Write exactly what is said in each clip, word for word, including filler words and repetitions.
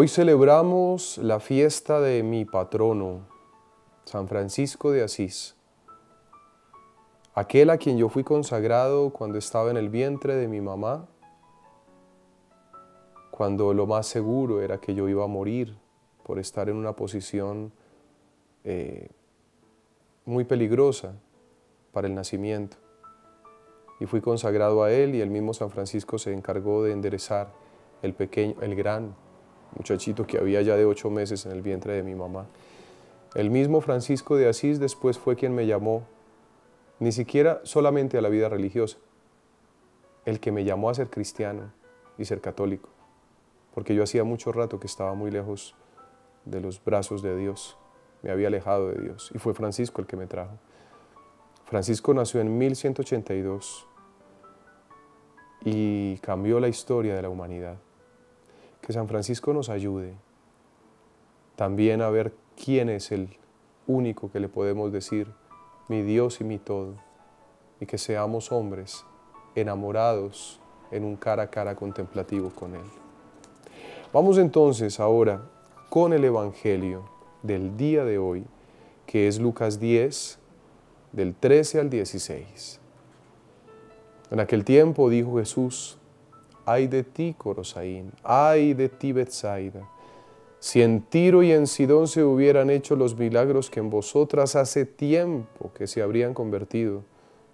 Hoy celebramos la fiesta de mi patrono, San Francisco de Asís, aquel a quien yo fui consagrado cuando estaba en el vientre de mi mamá, cuando lo más seguro era que yo iba a morir por estar en una posición eh, muy peligrosa para el nacimiento. Y fui consagrado a él, y el mismo San Francisco se encargó de enderezar el pequeño, el gran muchachito que había ya de ocho meses en el vientre de mi mamá. El mismo Francisco de Asís después fue quien me llamó, ni siquiera solamente a la vida religiosa, el que me llamó a ser cristiano y ser católico, porque yo hacía mucho rato que estaba muy lejos de los brazos de Dios, me había alejado de Dios, y fue Francisco el que me trajo. Francisco nació en mil ciento ochenta y dos y cambió la historia de la humanidad. Que San Francisco nos ayude también a ver quién es el único que le podemos decir mi Dios y mi todo, y que seamos hombres enamorados en un cara a cara contemplativo con Él. Vamos entonces ahora con el Evangelio del día de hoy, que es Lucas diez, del trece al dieciséis. En aquel tiempo dijo Jesús: ¡Ay de ti, Corozaín! ¡Ay de ti, Betsaida! Si en Tiro y en Sidón se hubieran hecho los milagros que en vosotras hace tiempo que se habrían convertido,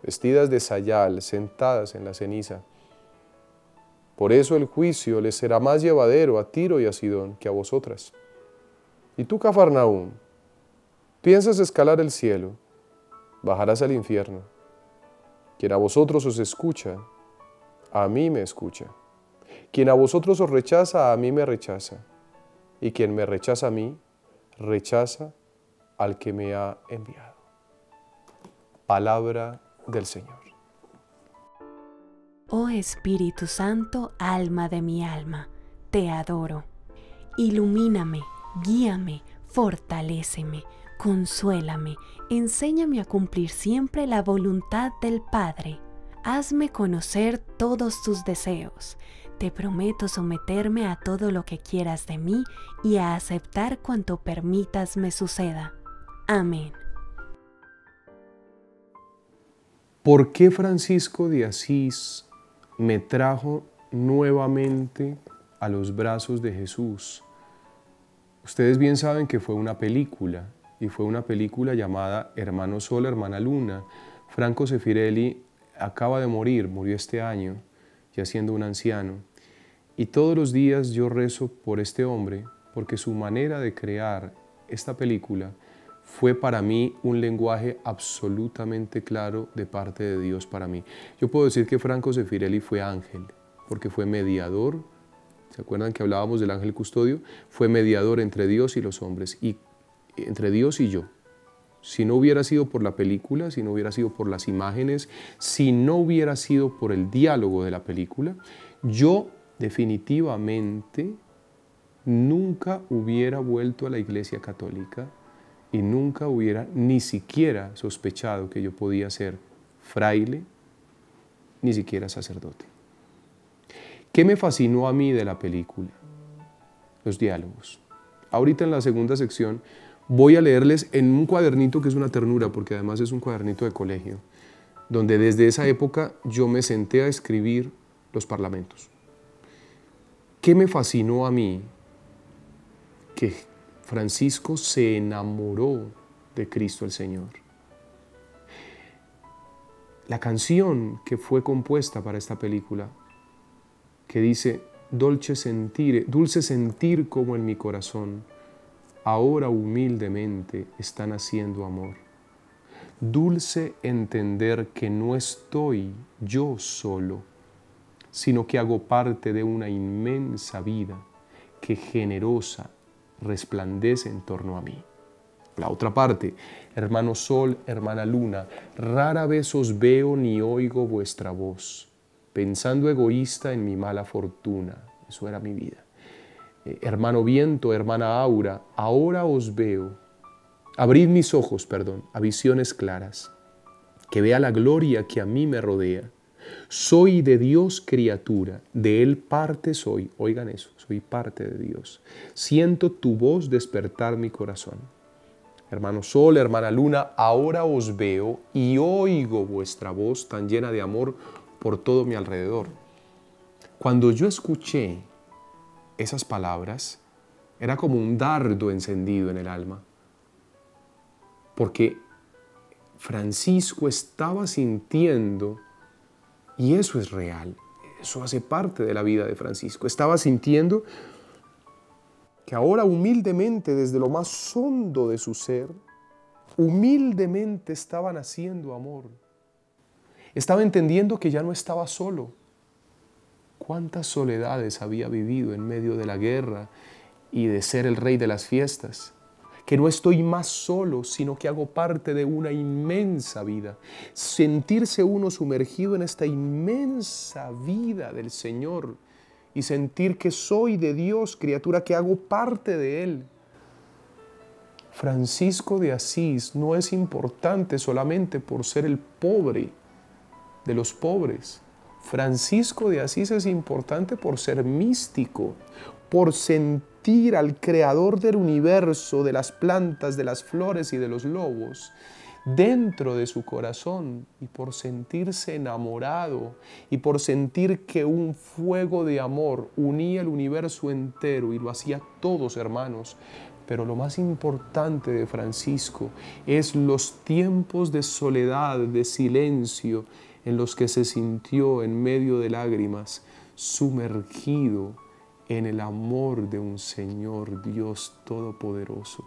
vestidas de sayal, sentadas en la ceniza. Por eso el juicio les será más llevadero a Tiro y a Sidón que a vosotras. Y tú, Cafárnaún, piensas escalar el cielo, bajarás al infierno. Quien a vosotros os escucha, a mí me escucha. Quien a vosotros os rechaza, a mí me rechaza. Y quien me rechaza a mí, rechaza al que me ha enviado. Palabra del Señor. Oh Espíritu Santo, alma de mi alma, te adoro. Ilumíname, guíame, fortaléceme, consuélame, enséñame a cumplir siempre la voluntad del Padre. Hazme conocer todos tus deseos. Te prometo someterme a todo lo que quieras de mí y a aceptar cuanto permitas me suceda. Amén. ¿Por qué Francisco de Asís me trajo nuevamente a los brazos de Jesús? Ustedes bien saben que fue una película, y fue una película llamada Hermano Sol, Hermana Luna. Franco Zeffirelli acaba de morir, murió este año, ya siendo un anciano. Y todos los días yo rezo por este hombre, porque su manera de crear esta película fue para mí un lenguaje absolutamente claro de parte de Dios para mí. Yo puedo decir que Franco Zeffirelli fue ángel, porque fue mediador. ¿Se acuerdan que hablábamos del ángel custodio? Fue mediador entre Dios y los hombres, y entre Dios y yo. Si no hubiera sido por la película, si no hubiera sido por las imágenes, si no hubiera sido por el diálogo de la película, yo definitivamente nunca hubiera vuelto a la Iglesia Católica y nunca hubiera ni siquiera sospechado que yo podía ser fraile, ni siquiera sacerdote. ¿Qué me fascinó a mí de la película? Los diálogos. Ahorita en la segunda sección voy a leerles en un cuadernito que es una ternura, porque además es un cuadernito de colegio, donde desde esa época yo me senté a escribir los parlamentos. ¿Qué me fascinó a mí? Que Francisco se enamoró de Cristo el Señor. La canción que fue compuesta para esta película, que dice: Dolce sentire, dulce sentir como en mi corazón, ahora humildemente están haciendo amor. Dulce entender que no estoy yo solo, sino que hago parte de una inmensa vida que generosa resplandece en torno a mí. La otra parte: Hermano Sol, Hermana Luna, rara vez os veo ni oigo vuestra voz, pensando egoísta en mi mala fortuna. Eso era mi vida. Hermano viento, hermana aura, ahora os veo. Abrid mis ojos, perdón, a visiones claras, que vea la gloria que a mí me rodea, Soy de Dios criatura, de Él parte soy. Oigan eso, soy parte de Dios. Siento tu voz despertar mi corazón. Hermano Sol, hermana Luna, ahora os veo y oigo vuestra voz tan llena de amor por todo mi alrededor. Cuando yo escuché esas palabras, era como un dardo encendido en el alma. Porque Francisco estaba sintiendo, y eso es real, eso hace parte de la vida de Francisco, estaba sintiendo que ahora humildemente, desde lo más hondo de su ser, humildemente estaba naciendo amor. Estaba entendiendo que ya no estaba solo. Cuántas soledades había vivido en medio de la guerra y de ser el rey de las fiestas. Que no estoy más solo, sino que hago parte de una inmensa vida. Sentirse uno sumergido en esta inmensa vida del Señor y sentir que soy de Dios, criatura, que hago parte de Él. Francisco de Asís no es importante solamente por ser el pobre de los pobres. Francisco de Asís es importante por ser místico, por sentir al creador del universo, de las plantas, de las flores y de los lobos dentro de su corazón, y por sentirse enamorado y por sentir que un fuego de amor unía el universo entero y lo hacía todos hermanos. Pero lo más importante de Francisco es los tiempos de soledad, de silencio, en los que se sintió en medio de lágrimas, sumergido en el amor de un Señor Dios Todopoderoso,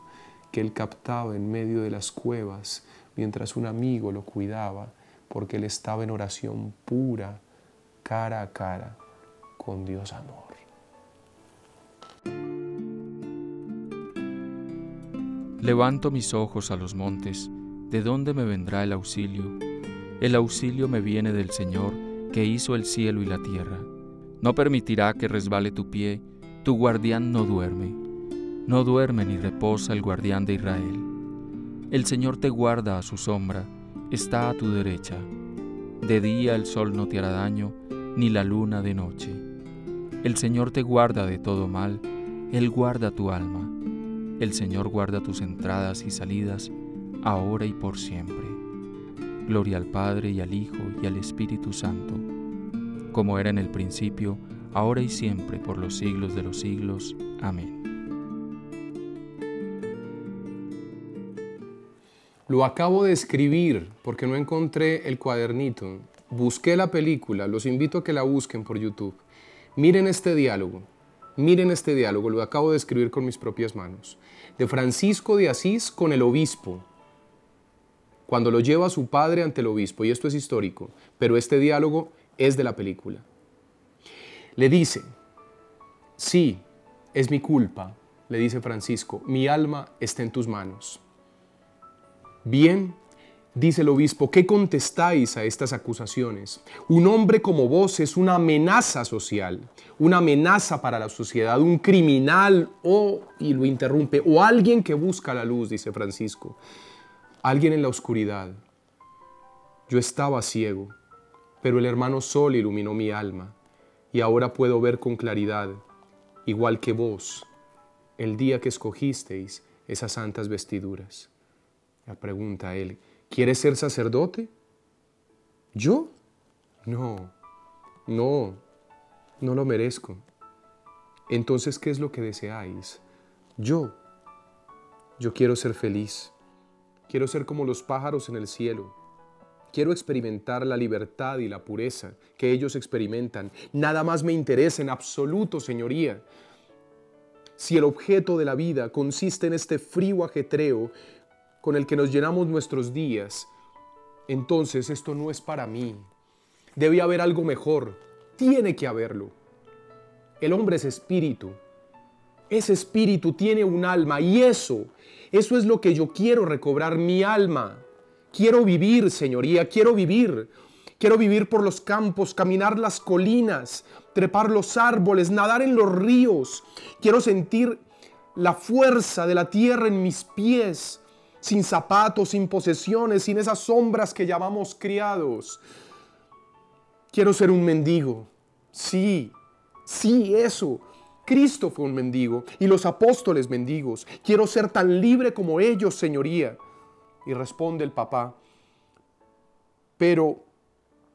que él captaba en medio de las cuevas, mientras un amigo lo cuidaba, porque él estaba en oración pura, cara a cara, con Dios amor. Levanto mis ojos a los montes, ¿de dónde me vendrá el auxilio? El auxilio me viene del Señor, que hizo el cielo y la tierra. No permitirá que resbale tu pie, tu guardián no duerme. No duerme ni reposa el guardián de Israel. El Señor te guarda a su sombra, está a tu derecha. De día el sol no te hará daño, ni la luna de noche. El Señor te guarda de todo mal, Él guarda tu alma. El Señor guarda tus entradas y salidas, ahora y por siempre. Gloria al Padre, y al Hijo, y al Espíritu Santo, como era en el principio, ahora y siempre, por los siglos de los siglos. Amén. Lo acabo de escribir porque no encontré el cuadernito. Busqué la película, los invito a que la busquen por YouTube. Miren este diálogo, miren este diálogo, lo acabo de escribir con mis propias manos. De Francisco de Asís con el obispo, cuando lo lleva a su padre ante el obispo, y esto es histórico, pero este diálogo es de la película. Le dice, sí, es mi culpa, le dice Francisco, mi alma está en tus manos. Bien, dice el obispo, ¿qué contestáis a estas acusaciones? Un hombre como vos es una amenaza social, una amenaza para la sociedad, un criminal o, y lo interrumpe, o alguien que busca la luz, dice Francisco. Alguien en la oscuridad. Yo estaba ciego, pero el hermano Sol iluminó mi alma y ahora puedo ver con claridad, igual que vos, el día que escogisteis esas santas vestiduras. La pregunta a él, ¿quieres ser sacerdote? ¿Yo? No, no, no lo merezco. Entonces, ¿qué es lo que deseáis? Yo, yo quiero ser feliz. Quiero ser como los pájaros en el cielo. Quiero experimentar la libertad y la pureza que ellos experimentan. Nada más me interesa en absoluto, señoría. Si el objeto de la vida consiste en este frío ajetreo con el que nos llenamos nuestros días, entonces esto no es para mí. Debe haber algo mejor. Tiene que haberlo. El hombre es espíritu. Ese espíritu tiene un alma y eso, eso es lo que yo quiero recobrar, mi alma. Quiero vivir, señoría, quiero vivir. Quiero vivir por los campos, caminar las colinas, trepar los árboles, nadar en los ríos. Quiero sentir la fuerza de la tierra en mis pies, sin zapatos, sin posesiones, sin esas sombras que llamamos criados. Quiero ser un mendigo. Sí, sí, eso. Cristo fue un mendigo y los apóstoles mendigos. Quiero ser tan libre como ellos, señoría. Y responde el papá, pero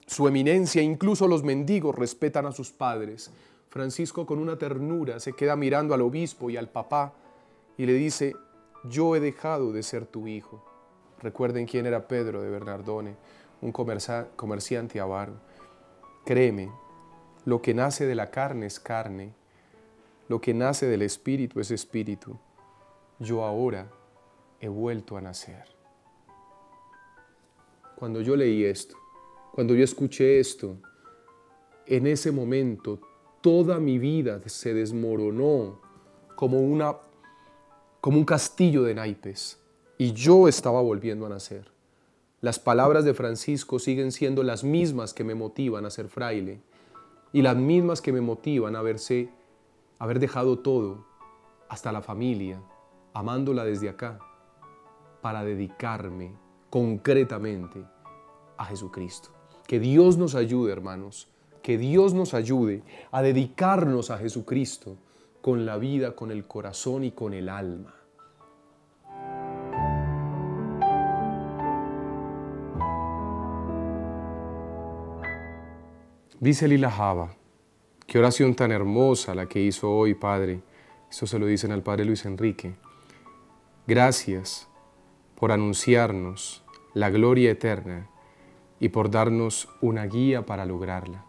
su eminencia, incluso los mendigos respetan a sus padres. Francisco, con una ternura, se queda mirando al obispo y al papá y le dice, yo he dejado de ser tu hijo. Recuerden quién era Pedro de Bernardone, un comerciante avaro. Créeme, lo que nace de la carne es carne, lo que nace del espíritu es espíritu. Yo ahora he vuelto a nacer. Cuando yo leí esto, cuando yo escuché esto, en ese momento toda mi vida se desmoronó como, una, como un castillo de naipes y yo estaba volviendo a nacer. Las palabras de Francisco siguen siendo las mismas que me motivan a ser fraile y las mismas que me motivan a haberse, haber dejado todo, hasta la familia, amándola desde acá, para dedicarme concretamente a Jesucristo. Que Dios nos ayude, hermanos, que Dios nos ayude a dedicarnos a Jesucristo con la vida, con el corazón y con el alma. Dice Lila Java, qué oración tan hermosa la que hizo hoy, Padre. Eso se lo dicen al Padre Luis Enrique. Gracias por anunciarnos la gloria eterna y por darnos una guía para lograrla.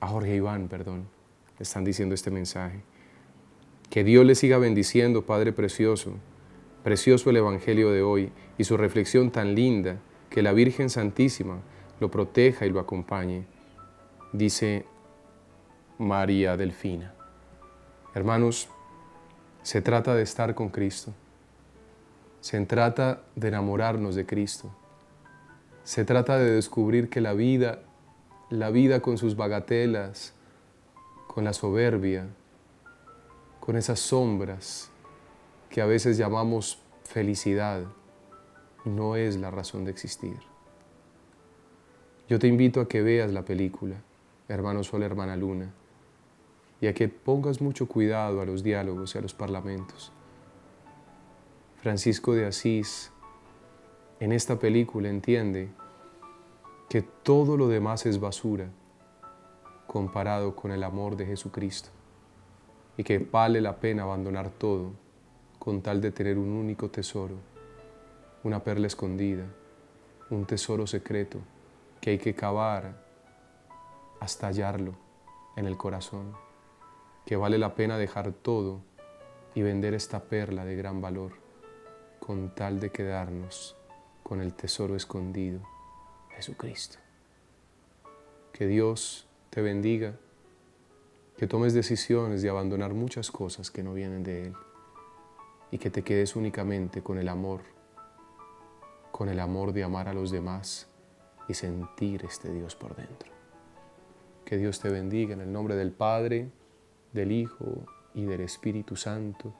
A Jorge Iván, perdón, le están diciendo este mensaje. Que Dios le siga bendiciendo, Padre precioso. Precioso el Evangelio de hoy y su reflexión tan linda, que la Virgen Santísima lo proteja y lo acompañe, dice María Delfina. Hermanos, se trata de estar con Cristo. Se trata de enamorarnos de Cristo. Se trata de descubrir que la vida, la vida con sus bagatelas, con la soberbia, con esas sombras que a veces llamamos felicidad, no es la razón de existir. Yo te invito a que veas la película, Hermano Sol, Hermana Luna, y a que pongas mucho cuidado a los diálogos y a los parlamentos. Francisco de Asís, en esta película, entiende que todo lo demás es basura comparado con el amor de Jesucristo y que vale la pena abandonar todo con tal de tener un único tesoro, una perla escondida, un tesoro secreto que hay que cavar hasta hallarlo en el corazón, que vale la pena dejar todo y vender esta perla de gran valor con tal de quedarnos con el tesoro escondido, Jesucristo. Que Dios te bendiga, que tomes decisiones de abandonar muchas cosas que no vienen de Él y que te quedes únicamente con el amor, con el amor de amar a los demás y sentir este Dios por dentro. Que Dios te bendiga en el nombre del Padre, del Hijo y del Espíritu Santo.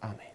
Amén.